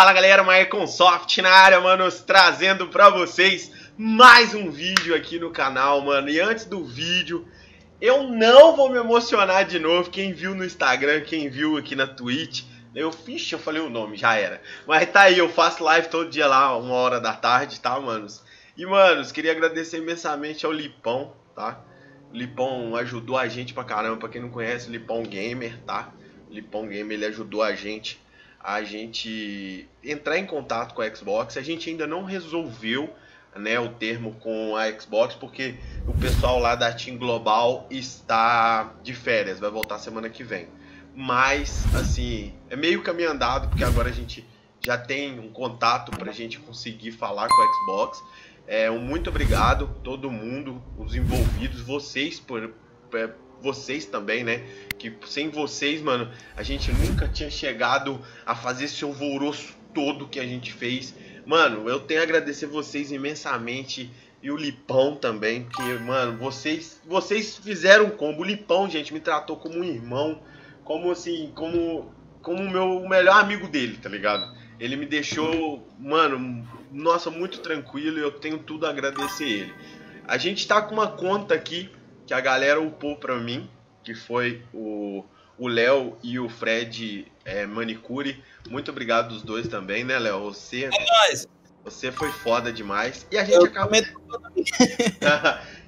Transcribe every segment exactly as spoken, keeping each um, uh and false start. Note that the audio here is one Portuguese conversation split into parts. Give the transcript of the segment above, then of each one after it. Fala galera, MaicosofT na área, manos, trazendo pra vocês mais um vídeo aqui no canal, mano. E antes do vídeo, eu não vou me emocionar de novo. Quem viu no Instagram, quem viu aqui na Twitch, eu fiz, eu falei o nome, já era. Mas tá aí, eu faço live todo dia lá, uma hora da tarde, tá, manos? E, manos, queria agradecer imensamente ao Lipão, tá? O Lipão ajudou a gente pra caramba, pra quem não conhece, o Lipão Gamer, tá? O Lipão Gamer, ele ajudou a gente a gente entrar em contato com a Xbox. A gente ainda não resolveu, né, o termo com a Xbox, porque o pessoal lá da Team Global está de férias, vai voltar semana que vem. Mas, assim, é meio caminho andado, porque agora a gente já tem um contato para a gente conseguir falar com a Xbox. É, um muito obrigado a todo mundo, os envolvidos, vocês por... por vocês também, né? Que sem vocês, mano, a gente nunca tinha chegado a fazer esse alvoroço todo que a gente fez. Mano, eu tenho a agradecer vocês imensamente e o Lipão também, porque, mano, vocês, vocês fizeram um combo. O Lipão, gente, me tratou como um irmão, como assim, como como o meu melhor amigo dele, tá ligado? Ele me deixou, mano, nossa, muito tranquilo e eu tenho tudo a agradecer ele. A gente tá com uma conta aqui que a galera upou pra mim, que foi o Léo e o Fred é, Mercury. Muito obrigado dos dois também, né, Léo? Você, é você foi foda demais. E a gente, acabou...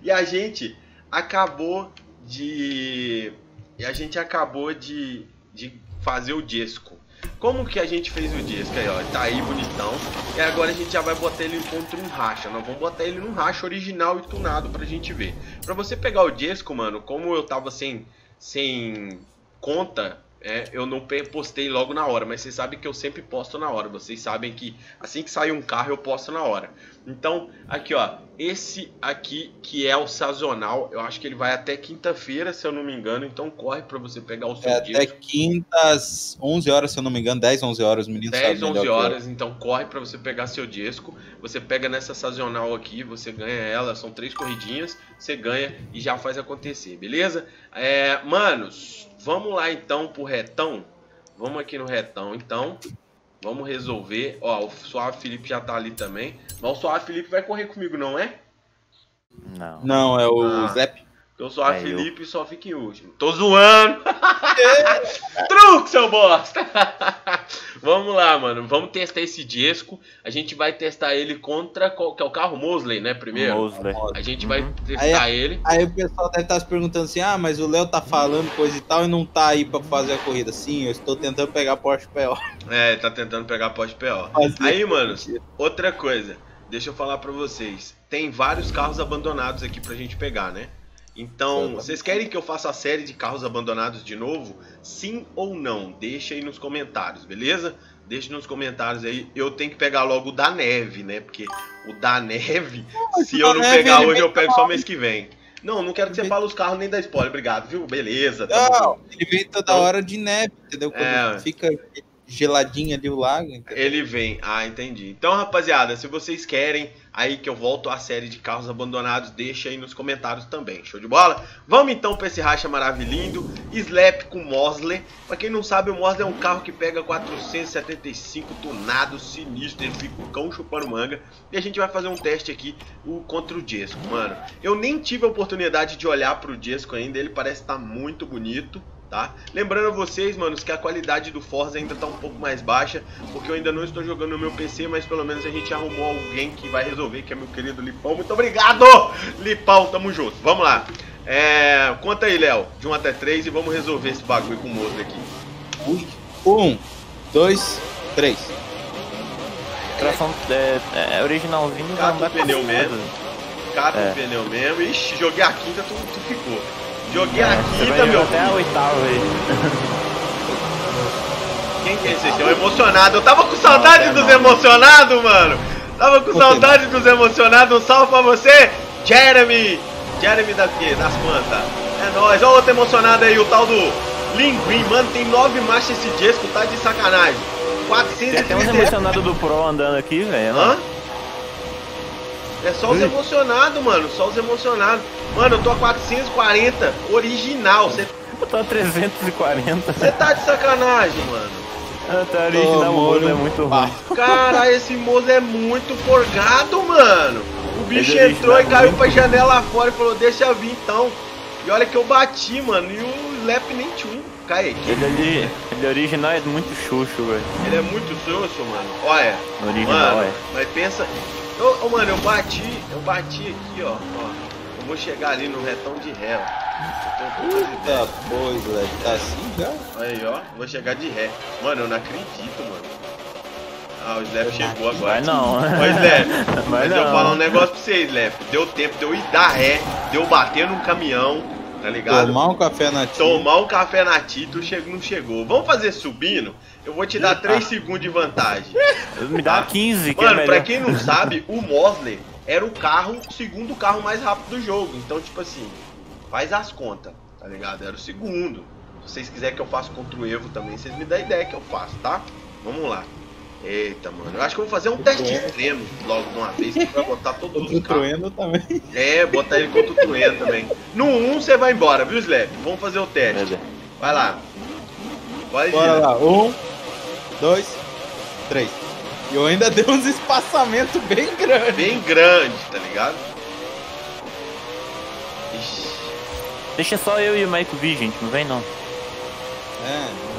e a gente acabou de... E a gente acabou de, de fazer o Jesko. Como que a gente fez o Jesko? Aí, ó, tá aí bonitão. E agora a gente já vai botar ele contra um racha. Nós vamos botar ele num racha original e tunado pra gente ver. Pra você pegar o Jesko, mano, como eu tava sem, sem conta, é, eu não postei logo na hora. Mas vocês sabem que eu sempre posto na hora. Vocês sabem que assim que sair um carro eu posto na hora. Então, aqui ó, esse aqui que é o sazonal, eu acho que ele vai até quinta-feira, se eu não me engano. Então corre pra você pegar o seu é, Jesko. Até quintas, onze horas, se eu não me engano, dez, onze horas, meninos. dez, onze horas, então corre pra você pegar seu Jesko. Você pega nessa sazonal aqui, você ganha ela, são três corridinhas, você ganha e já faz acontecer, beleza? É, manos, vamos lá então pro retão. Vamos aqui no retão então. Vamos resolver. Ó, o Suave Felipe já tá ali também. Mas o Suave Felipe vai correr comigo, não é? Não. Não, é o ah, Zep. Porque o Suave é Felipe eu. Só fica em último. Tô zoando! Truco, seu bosta! Vamos lá, mano. Vamos testar esse Jesko. A gente vai testar ele contra... Qual que é o carro? Mosler, né? Primeiro. Mosler. A gente uhum. vai testar aí, ele. Aí o pessoal deve estar se perguntando assim, ah, mas o Léo tá falando coisa e tal e não tá aí pra fazer a corrida. Sim, eu estou tentando pegar a Porsche P O. É, tá tentando pegar a Porsche P O. Fazia aí, mano, outra coisa. Deixa eu falar pra vocês. Tem vários carros abandonados aqui pra gente pegar, né? Então, vocês querem que eu faça a série de carros abandonados de novo? Sim ou não? Deixa aí nos comentários, beleza? Deixa nos comentários aí. Eu tenho que pegar logo o da neve, né? Porque o da neve, oh, se eu não neve, pegar hoje, eu pego só mês que vem. Não, não quero que você fale os carros nem da spoiler, obrigado, viu? Beleza. Tá não, bom. Ele vem toda hora de neve, entendeu? Quando é. fica geladinha ali o lago. Entendeu? Ele vem, ah, entendi. Então, rapaziada, se vocês querem... Aí que eu volto à série de carros abandonados, deixa aí nos comentários também, show de bola? Vamos então para esse racha maravilhoso, Slap com Mosler. Para quem não sabe, o Mosler é um carro que pega quatrocentos e setenta e cinco, tunado, sinistro, ele fica o cão chupando manga. E a gente vai fazer um teste aqui o, contra o Jesko, mano. Eu nem tive a oportunidade de olhar para o Jesko ainda, ele parece estar muito bonito. Tá? Lembrando a vocês, manos, que a qualidade do Forza ainda tá um pouco mais baixa, porque eu ainda não estou jogando no meu P C, mas pelo menos a gente arrumou alguém que vai resolver, que é meu querido Lipão. Muito obrigado, Lipão, tamo junto. Vamos lá. É... Conta aí, Léo, de um até três e vamos resolver esse bagulho com o outro aqui. Ui. um, dois, três. Tração é, é originalzinho. Cata o pneu mesmo. Cata o pneu mesmo. Ixi, joguei a quinta, tu, tu ficou. Joguei é, a quinta, meu até filho. A oitava aí. Quem que é esse? É o emocionado. Eu tava com saudade não, não, dos emocionados, mano. Tava com saudade dos emocionados. Um salve pra você, Jeremy. Jeremy da quê? Das plantas. É nóis. Olha outro emocionado aí, o tal do Linguin. Mano, tem nove marchas esse Jesko, tá de sacanagem. quatrocentos e trinta. Tem até uns emocionados do Pro andando aqui, velho. Hã? É só os hum. emocionados, mano. Só os emocionados. Mano, eu tô a quatrocentos e quarenta original. Cê... Eu tô a trezentos e quarenta. Você tá de sacanagem, mano. Até a origem oh, da Mosler é muito ruim. Cara, esse Mosler é muito forgado, mano. O bicho é entrou e caiu pra janela fora e falou, deixa eu vir então. E olha que eu bati, mano, e o Lep nem tinha um. Cai aqui. Ele, ele, ele original é muito xoxo, velho. Ele é muito xoxo, mano. Olha. Original, mano, é. Mas pensa... Eu, oh, mano, eu bati, eu bati aqui, ó. ó. Eu vou chegar ali no retão de ré, ó. Puta coisa, velho. Tá assim já? Aí, ó. Vou chegar de ré. Mano, eu não acredito, mano. Ah, o Slap chegou agora. Mas não, né? Ô, Slap, mas eu vou falar um negócio pra vocês, Slap. Deu tempo de eu ir dar ré, de eu bater num caminhão, tá ligado? Tomar um café na Tito. Tomar um café na Tito, não chegou. Vamos fazer subindo? Eu vou te dar três segundos de vantagem. Me dá quinze, cara. Mano, pra quem não sabe, o Mosler era o carro, o segundo carro mais rápido do jogo. Então, tipo assim, faz as contas, tá ligado? Era o segundo. Se vocês quiserem que eu faça contra o Evo também, vocês me dão ideia que eu faço, tá? Vamos lá. Eita, mano, eu acho que eu vou fazer um teste extremo logo de uma vez, que vai botar todo mundo. Contra o Trueno também. É, botar ele contra o Trueno também. No um você vai embora, viu, Slap? Vamos fazer o teste. Vai lá. Vai, bora lá. Um, dois, três. E eu ainda dei uns espaçamentos bem grandes. Bem grande, tá ligado? Ixi. Deixa só eu e o Maico vir, gente, não vem não. É.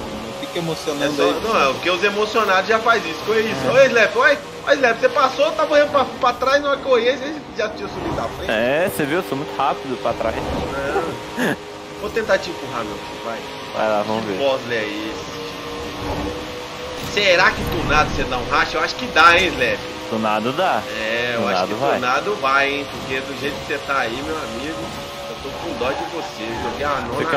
Emocionando é só, aí, não, é o que os emocionados já faz isso, foi isso. Oi, Slap, oi, oi, Slap, você passou, tá correndo pra, pra trás, não corria, você já tinha subido da frente. É, você viu, eu sou muito rápido pra trás. É. Vou tentar te empurrar, meu filho, vai. Vai lá, vamos ver. Que Mosler é esse? Será que tunado você dá um racha? Eu acho que dá, hein, Slap? Tunado dá. É, eu tunado acho que vai. Tunado vai, hein, porque do jeito que você tá aí, meu amigo, eu tô com dó de você, joguei a nona agora. Você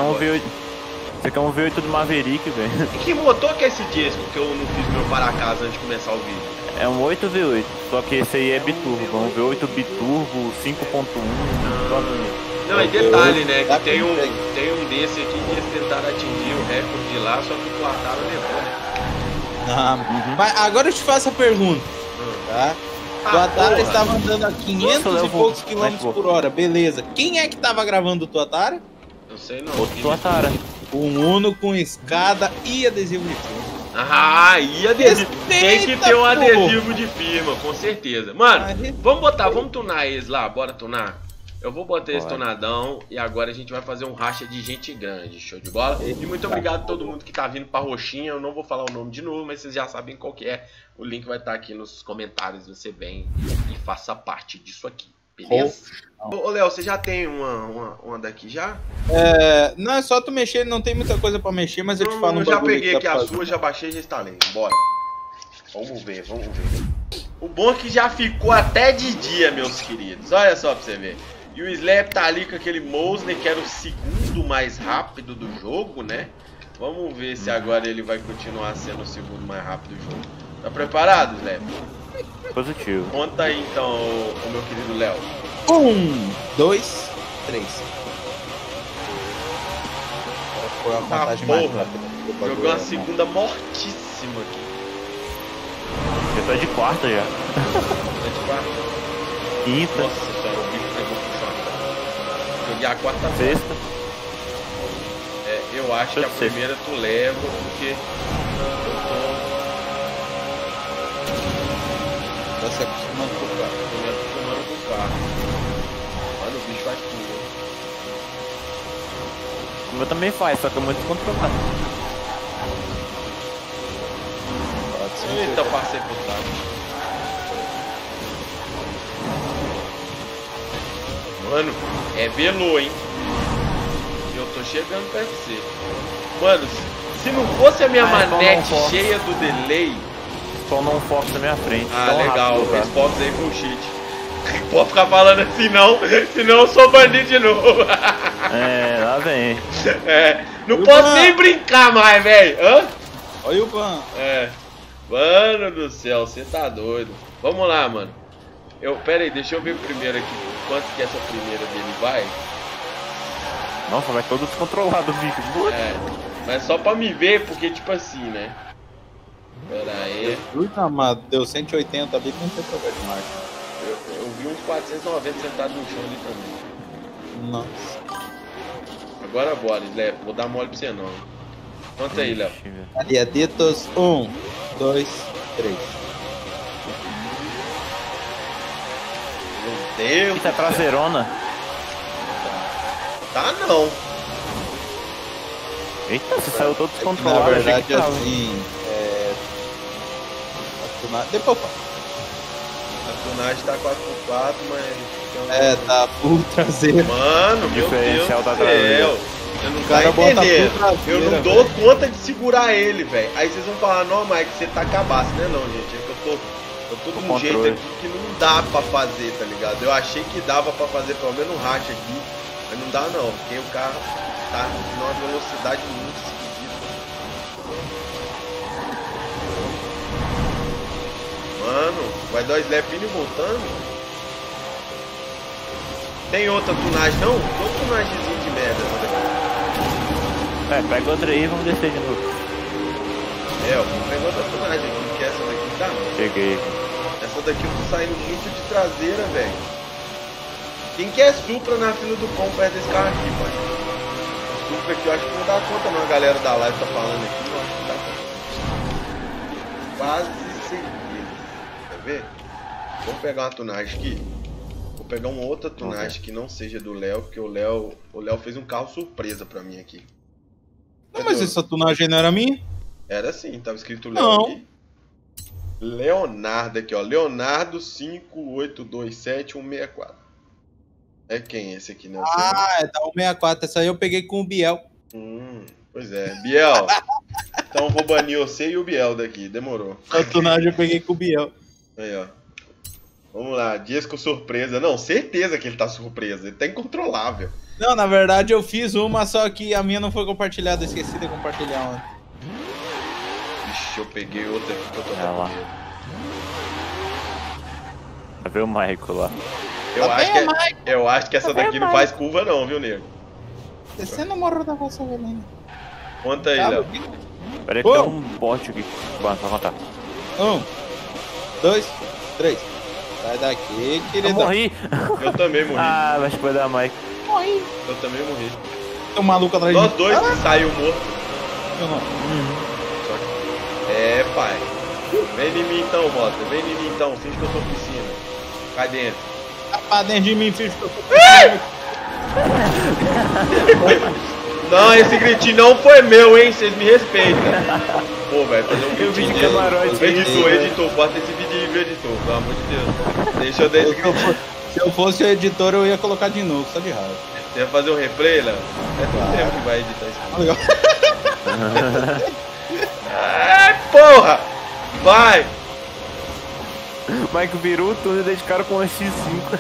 quer um V oito do Maverick, velho. E que motor que é esse Jesko que eu não fiz meu para-casa antes de começar o vídeo? É um oito V oito, só que esse aí é, é biturbo, um V oito biturbo, cinco ponto um. Não, não é detalhe, né, que tem um, tem um desse aqui que eles tentaram atingir o recorde lá, só que o Tuatara levou, né? Ah, uhum. Mas agora eu te faço a pergunta, tá? Ah, Tuatara estava andando a quinhentos e poucos quilômetros por hora, beleza. Quem é que estava gravando o Tuatara? Não sei não. O Tuatara. Um Uno com escada e adesivo de firma. Ah, e adesivo. Tem que ter um adesivo de firma, com certeza. Mano, vamos botar, vamos tunar eles lá, bora tunar? Eu vou botar esse tunadão e agora a gente vai fazer um racha de gente grande, show de bola? E muito obrigado a todo mundo que tá vindo pra roxinha, eu não vou falar o nome de novo, mas vocês já sabem qual que é. O link vai estar aqui nos comentários, você vem e faça parte disso aqui. Beleza? Ô, Léo, você já tem uma, uma, uma daqui já? É, não, é só tu mexer, não tem muita coisa pra mexer, mas eu te falo. Eu já peguei aqui a sua, já baixei, já instalei. Bora. Vamos ver, vamos ver. O bom é que já ficou até de dia, meus queridos. Olha só pra você ver. E o Slap tá ali com aquele Mosler, que era o segundo mais rápido do jogo, né? Vamos ver se agora ele vai continuar sendo o segundo mais rápido do jogo. Tá preparado, Slap? Positivo. Conta aí então, o meu querido Léo. Um, dois, três. Foi uma vantagem mais rápida. Jogou uma segunda mortíssima aqui. Eu tô de quarta já. Tô de quarta. Quinta. Nossa senhora, o bicho pegou puxado. Joguei a quarta. Sexta. É, eu acho que a primeira tu leva, porque... Tá se acostumando com o carro. Tô me acostumando com o carro. Olha, o bicho faz tudo. O meu também faz, só que é muito controlado. Eita, passei por trás. Mano, é velô, hein? Eu tô chegando perto de você. Mano, se não fosse a minha Ai, manete cheia do delay... Só não foco na minha frente. Ah, legal. Esse Fox aí com o cheat. Não pode ficar falando assim não, senão eu sou bandido de novo. É, lá vem. É, não posso nem brincar mais, velho. Hã? Olha o Pan. É. Mano do céu, você tá doido. Vamos lá, mano. Eu, pera aí, deixa eu ver primeiro aqui quanto que essa primeira dele vai. Nossa, vai todo descontrolado o bicho. É, mas só pra me ver, porque tipo assim, né? Pera aí. Amado, deu cento e oitenta ali, não tem problema de marca. Eu, eu vi uns quatrocentos e noventa sentado no chão ali também. Nossa. Agora bora, Slap, vou dar mole pra você não. Conta aí, Léo. Aliaditos, um, dois, três. Meu Deus. Eita, é traseirona. Tá não. Eita, você saiu todo descontrolado. Na verdade, assim, é... a tunagem... Depois, pá. A tunagem tá quatro por quatro, mas... É, tá full traseiro. Mano, meu Deus do céu. Eu não vai entender, eu não dou véio. Conta de segurar ele, velho. Aí vocês vão falar, não, Mike, você tá cabaço, né? Não, gente, é que eu tô, tô, tô com um jeito aqui que não dá pra fazer, tá ligado? Eu achei que dava pra fazer pelo menos um racha aqui, mas não dá não, porque o carro tá numa velocidade muito esquisita. Mano, vai dar o slap indo e voltando. Tem outra tunagem, não? Outra tunagemzinha de merda, né? É, pega outra aí e vamos descer de novo. É, eu vou pegar outra tunagem aqui, que essa daqui tá? Peguei. Essa daqui eu tô saindo muito de traseira, velho. Quem quer Supra na fila do pão perto desse carro aqui, mano? Supra aqui eu acho que não dá conta, não. A galera da live tá falando aqui, eu acho que não dá conta. Quase certeza. Quer ver? Vamos pegar uma tunagem aqui. Vou pegar uma outra tunagem que não seja do Léo, porque o Léo o Léo fez um carro surpresa pra mim aqui. Não, mas essa tunagem não era minha? Era sim, tava escrito Léo aqui. Leonardo aqui, ó. Leonardo cinco oito dois sete um seis quatro. É quem esse aqui, né? Ah, é da um seis quatro. Essa aí eu peguei com o Biel. Hum, pois é. Biel, então vou banir você e o Biel daqui. Demorou. A tunagem eu peguei com o Biel. Aí, ó. Vamos lá, Jesko surpresa. Não, certeza que ele tá surpresa. Ele tá incontrolável. Não, na verdade eu fiz uma, só que a minha não foi compartilhada. Eu esqueci de compartilhar ontem. Ixi, eu peguei outra aqui que eu tô lá. Vai ver o Maico lá. Eu, tá acho bem, que, eu acho que essa tá daqui não faz curva não, viu, nego? Descendo o morro da Vossa Velena. Conta aí, Léo. Peraí que tem um bote aqui. Vai contar. Um, dois, três. Sai daqui, querido. Eu morri. Eu também morri. Ah, mas foi da Mike. Morri. Eu também morri. Tem um maluco atrás de mim. Nós dois que saiu morto. Eu não. Só que... É, pai. Vem em mim então, Mota. Vem em mim então. Finge que eu tô piscina. Cai dentro. Tá pra dentro de mim, finge que eu tô piscina. Não, esse gritinho não foi meu, hein? Vocês me respeitam. Pô, velho, fazer um gritinho de camarote. Editor, editor, bota esse vídeo aí, editor, pelo amor de Deus. Deixa eu dar esse gritinho. Se eu fosse o editor, eu ia colocar de novo, só de raiva. Você ia fazer um replay, Léo? É todo tempo que vai editar isso. Ai, porra! Vai! Mike virou tudo e dedicaram com o X cinco.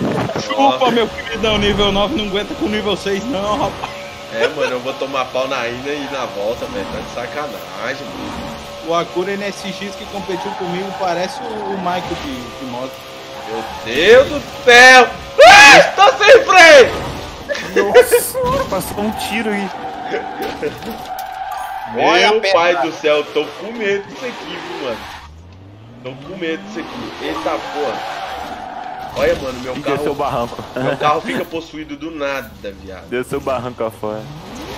Chupa, meu queridão, nível nove não aguenta com o nível seis, não, rapaz. É, mano, eu vou tomar pau na ida e na volta, velho. Tá de sacanagem, mano. O Acura N S X que competiu comigo parece o Maico de, de moto. Meu Deus do céu! Ah, tô sem freio! Nossa, passou um tiro aí. Meu pai do céu, tô com medo disso aqui, viu, mano? Tô com medo disso aqui. Eita porra. Olha, mano, meu carro... Desceu o barranco. Meu carro fica possuído do nada, viado. Desceu o barranco afora.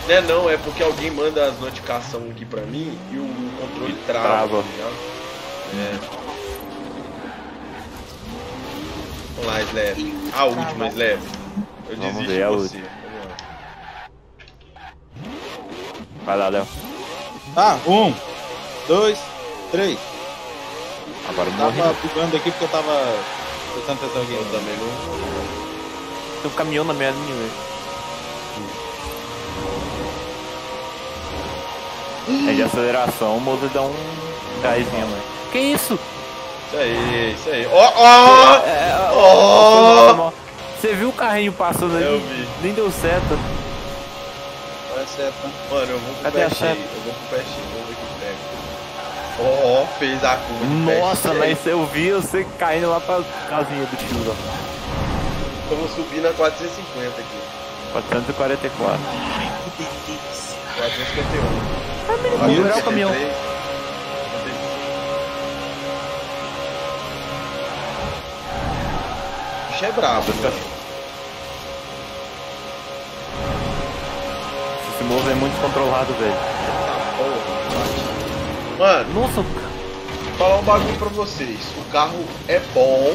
Não é não, é porque alguém manda as notificações aqui pra mim e o controle trava, trava. É. Vamos lá, Slab. A última, Slab. Eu Vamos desisto ver, de você. Vai lá, Léo. Tá, um, dois, três. Agora eu tava morri. Pulando aqui porque eu tava... Eu também não. Tem um caminhão na minha linha, velho. Hum. É de aceleração, o Mosler dá um gásinho, velho. Que isso? Isso aí, isso aí. Ó, ó! Ó! Você viu o carrinho passando ali? Eu vi. Nem deu seta. Olha a seta. Mano, eu vou pro pé cheio. Eu vou pro pé cheio. Ó, oh, fez a curva. Nossa, mas eu vi você caindo lá pra casinha do tio. Eu vou subir na quatrocentos e cinquenta aqui. quatrocentos e quarenta e quatro. Ai, que delícia. quatrocentos e cinquenta e um. Vai virar o caminhão. O bicho é brabo, né? Esse moço é muito controlado, velho. Eita porra. Mano, nossa, vou falar um bagulho pra vocês. O carro é bom,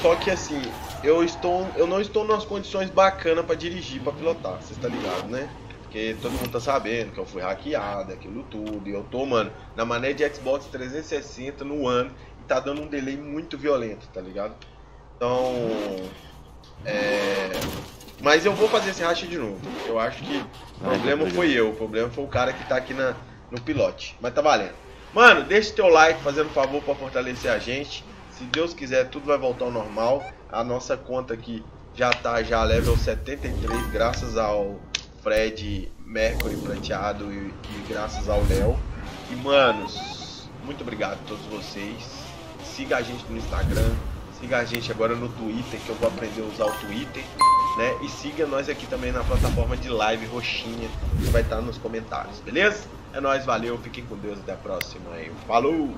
só que assim, eu estou, eu não estou nas condições bacanas pra dirigir, pra pilotar. Vocês tá ligado, né? Porque todo mundo tá sabendo que eu fui hackeado, aquilo tudo. E eu tô, mano, na mané de Xbox trezentos e sessenta no One. E tá dando um delay muito violento, tá ligado? Então... É... Mas eu vou fazer esse racha de novo. Eu acho que o problema foi eu. O problema foi o cara que tá aqui na, no pilote. Mas tá valendo. Mano, deixa teu like fazendo favor pra fortalecer a gente. Se Deus quiser, tudo vai voltar ao normal. A nossa conta aqui já tá já level setenta e três, graças ao... Fred Mercury prateado e, e graças ao Léo. E manos, muito obrigado a todos vocês. Siga a gente no Instagram, siga a gente agora no Twitter, que eu vou aprender a usar o Twitter, né? E siga nós aqui também na plataforma de live roxinha, que vai estar nos comentários, beleza? É nóis, valeu, fiquem com Deus, até a próxima aí. Falou!